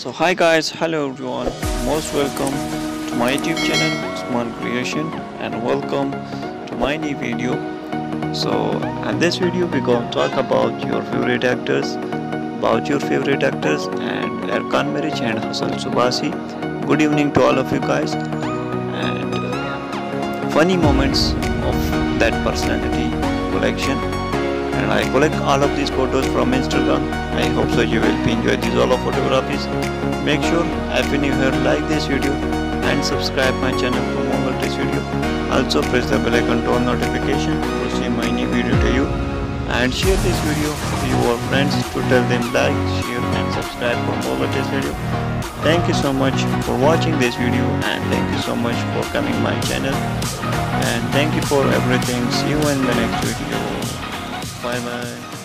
So hi guys, hello everyone, most welcome to my YouTube channel Usman Creation and welcome to my new video. So in this video we're going to talk about your favorite actors, and Erkan Meriç and Hazal Subaşi. Good evening to all of you guys and funny moments of that personality collection, and I collect all of these photos from Instagram. I hope so you will be enjoying these all of photographs. Make sure if you here like this video and subscribe my channel for more of this video. Also press the bell icon to on notification to see my new video to you, and share this video to your friends to tell them like, share and subscribe for more of this video. Thank you so much for watching this video and thank you so much for coming my channel, and thank you for everything. See you in the next video. Bye bye.